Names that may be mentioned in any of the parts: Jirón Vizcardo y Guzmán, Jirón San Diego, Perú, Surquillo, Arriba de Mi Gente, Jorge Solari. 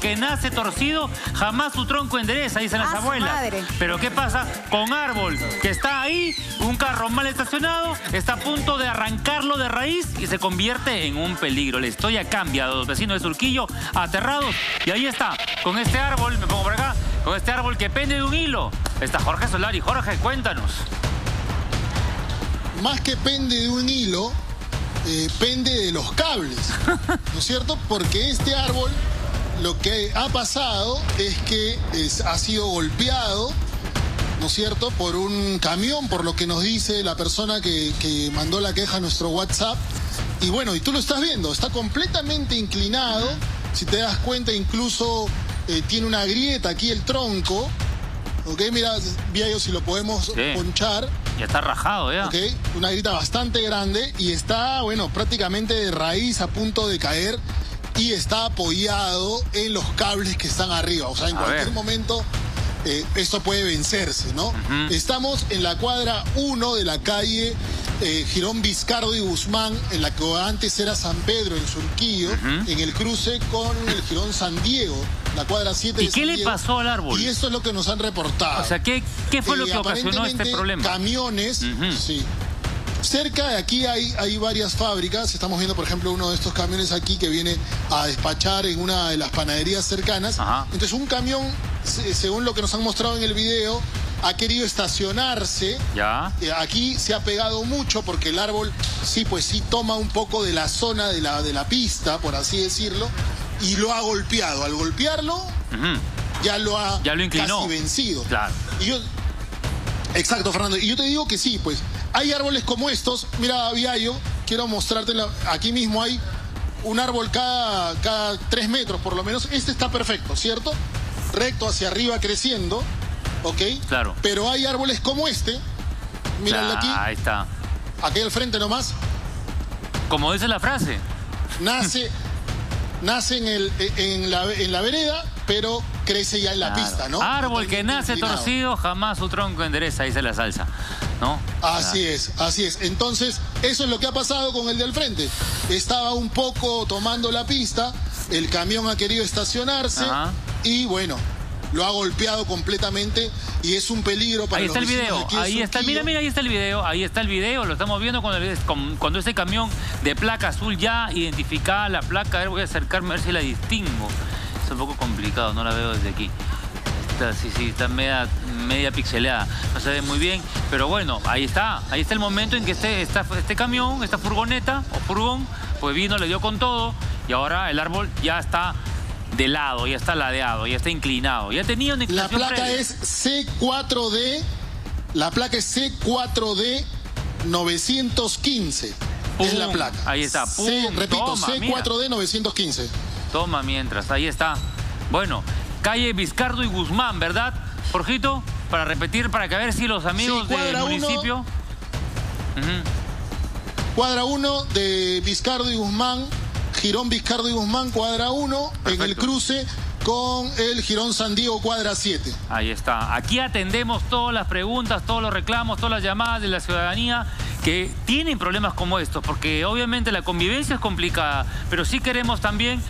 que nace torcido, jamás su tronco endereza, dicen las abuelas. Madre. Pero ¿qué pasa con árbol que está ahí, un carro mal estacionado, está a punto de arrancarlo de raíz y se convierte en un peligro? La historia cambia, los vecinos de Surquillo aterrados. Y ahí está, con este árbol, me pongo por acá, con este árbol que pende de un hilo, está Jorge Solari. Jorge, cuéntanos. Más que pende de un hilo, pende de los cables, ¿no es cierto? Porque este árbol, lo que ha pasado es que ha sido golpeado, ¿no es cierto?, por un camión, por lo que nos dice la persona que mandó la queja a nuestro WhatsApp. Y bueno, y tú lo estás viendo, está completamente inclinado. Si te das cuenta, incluso tiene una grieta aquí el tronco. Ok, mira, Viallo, si lo podemos ponchar. Ya está rajado, ya. Ok, una grieta bastante grande y está, bueno, prácticamente de raíz, a punto de caer. Y está apoyado en los cables que están arriba. O sea, en cualquier momento esto puede vencerse, ¿no? Estamos en la cuadra 1 de la calle Jirón Vizcardo y Guzmán, en la que antes era San Pedro, en Surquillo, en el cruce con el Jirón San Diego, la cuadra 7 de San Diego. ¿Y qué le pasó al árbol? Y eso es lo que nos han reportado. O sea, ¿qué fue lo que ocasionó este problema? Camiones, sí. Cerca de aquí hay varias fábricas. Estamos viendo, por ejemplo, uno de estos camiones aquí que viene a despachar en una de las panaderías cercanas. Entonces, un camión, según lo que nos han mostrado en el video, ha querido estacionarse. Aquí se ha pegado mucho porque el árbol, sí toma un poco de la zona de la pista, por así decirlo, y lo ha golpeado. Al golpearlo, ya lo inclinó. Casi vencido. Claro. Exacto, Fernando. Y yo te digo que sí, pues, hay árboles como estos. Mira, Viallo, quiero mostrarte, aquí mismo hay un árbol cada 3 metros, por lo menos. Este está perfecto, ¿cierto? Recto hacia arriba, creciendo, ¿ok? Claro. Pero hay árboles como este. Míralo aquí. Ahí está. Aquí al frente nomás. Como dice la frase. Nace en la vereda, pero crece ya en la pista, ¿no? Árbol que nace torcido, jamás su tronco endereza, dice la salsa, ¿no? Así es, así es. Entonces, eso es lo que ha pasado con el del frente. Estaba un poco tomando la pista, el camión ha querido estacionarse y bueno, lo ha golpeado completamente y es un peligro para los vecinos. Ahí está el video, ahí está, mira, ahí está el video, lo estamos viendo cuando ese camión de placa azul, ya identificada la placa. A ver, voy a acercarme a ver si la distingo. Es un poco complicado, no la veo desde aquí. Sí, está media pixelada, no se ve muy bien, pero bueno, ahí está el momento en que este camión, esta furgoneta o furgón, pues vino, le dio con todo y ahora el árbol ya está de lado, ya está ladeado, ya está inclinado, ya tenía una inclinación. La placa es C4D, la placa es C4D 915, es la placa. Ahí está, repito, toma, C4D 915. Toma mientras, ahí está. Bueno, calle Vizcardo y Guzmán, ¿verdad, Jorgito? Para repetir, para que a ver si los amigos del municipio... Cuadra 1 de Vizcardo y Guzmán, Jirón Vizcardo y Guzmán, cuadra 1, en el cruce con el Jirón San Diego, cuadra 7. Ahí está. Aquí atendemos todas las preguntas, todos los reclamos, todas las llamadas de la ciudadanía que tienen problemas como estos, porque obviamente la convivencia es complicada, pero sí queremos también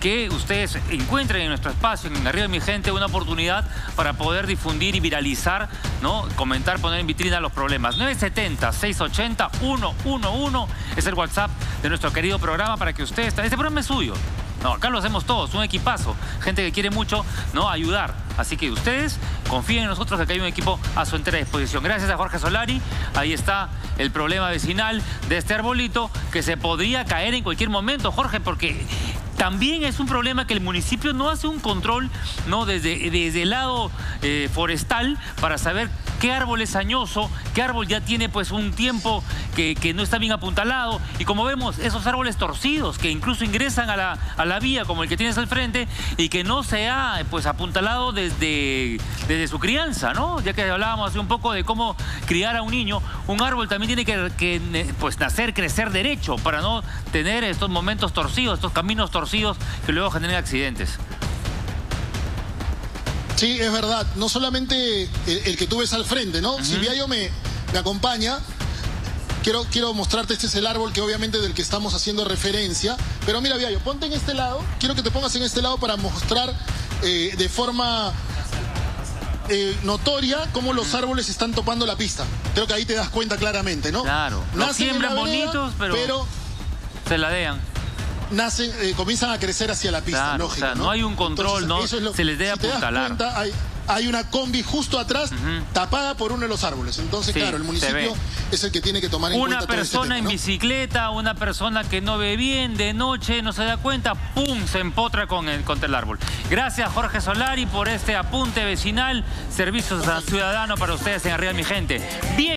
que ustedes encuentren en nuestro espacio, en Arriba de Mi Gente, una oportunidad para poder difundir y viralizar, ¿no? Comentar, poner en vitrina los problemas. 970-680-111 es el WhatsApp de nuestro querido programa para que ustedes... Este programa es suyo. No, acá lo hacemos todos, un equipazo, gente que quiere mucho, ¿no?, ayudar. Así que ustedes confíen en nosotros, que acá hay un equipo a su entera disposición. Gracias a Jorge Solari. Ahí está el problema vecinal de este arbolito que se podría caer en cualquier momento, Jorge, porque también es un problema que el municipio no hace un control, ¿no?, desde el lado forestal, para saber qué árbol es añoso, qué árbol ya tiene pues un tiempo que no está bien apuntalado. Y como vemos, esos árboles torcidos que incluso ingresan a la vía, como el que tienes al frente, y que no se ha pues apuntalado desde su crianza, ¿no? Ya que hablábamos hace un poco de cómo criar a un niño, un árbol también tiene que pues nacer, crecer derecho, para no tener estos momentos torcidos, estos caminos torcidos que luego generan accidentes. Sí, es verdad. No solamente el que tú ves al frente, ¿no? Si Viallo me acompaña, Quiero mostrarte, este es el árbol que obviamente del que estamos haciendo referencia. Pero mira, Viallo, ponte en este lado. Quiero que te pongas en este lado para mostrar de forma notoria cómo los árboles están topando la pista. Creo que ahí te das cuenta claramente, ¿no? Claro, los siembran bonitos, pero se ladean. Nacen, comienzan a crecer hacia la pista, claro, lógico, o sea, ¿no? No hay un control. Entonces, no se les debe apuntalar. Hay una combi justo atrás, tapada por uno de los árboles. Entonces, sí, claro, el municipio es el que tiene que tomar en cuenta. Una persona en bicicleta, una persona que no ve bien de noche, no se da cuenta, ¡pum!, se empotra contra el árbol. Gracias, Jorge Solari, por este apunte vecinal. Servicios ciudadanos para ustedes en Arriba de Mi Gente. Bien.